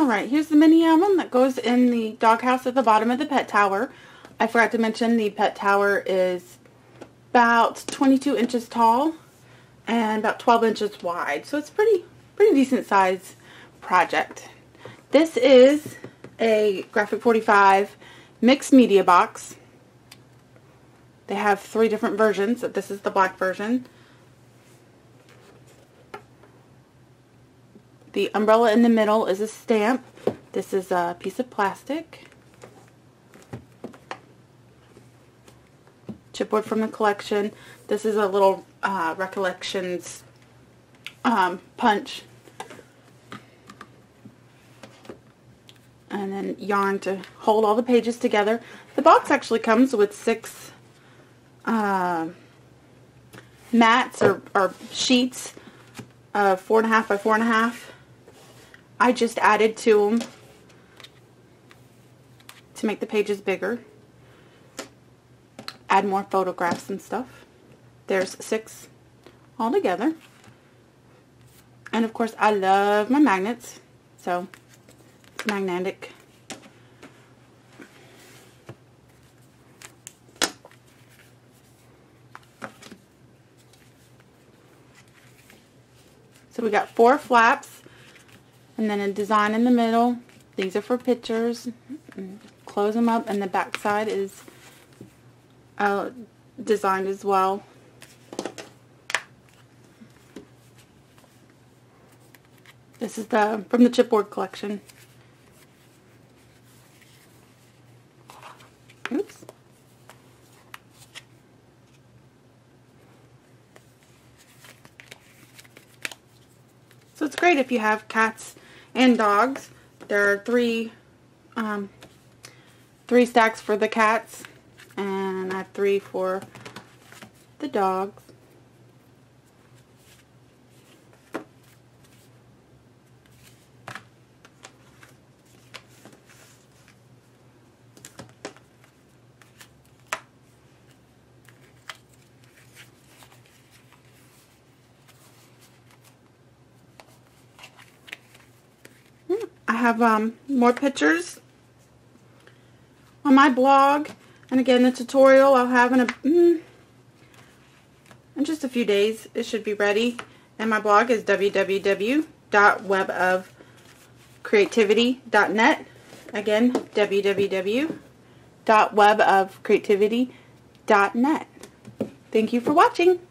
Alright, here's the mini album that goes in the doghouse at the bottom of the pet tower. I forgot to mention the pet tower is about 22 inches tall and about 12 inches wide. So it's pretty decent size project. This is a Graphic 45 mixed media box. They have 3 different versions. This is the black version. The umbrella in the middle is a stamp. This is a piece of plastic. Chipboard from the collection. This is a little recollections punch. And then yarn to hold all the pages together. The box actually comes with 6 mats or sheets of 4.5 by 4.5. I just added to them to make the pages bigger. Add more photographs and stuff. There's 6 all together. And of course I love my magnets, so it's magnetic. So we got 4 flaps. And then a design in the middle. These are for pictures. Close them up, and the back side is designed as well. This is from the chipboard collection. Oops. So it's great if you have cats and dogs. There are 3 stacks for the cats, and I have 3 for the dogs. I have more pictures on my blog. And again, the tutorial I'll have in just a few days. It should be ready. And my blog is www.webofcreativity.net. Again, www.webofcreativity.net. Thank you for watching.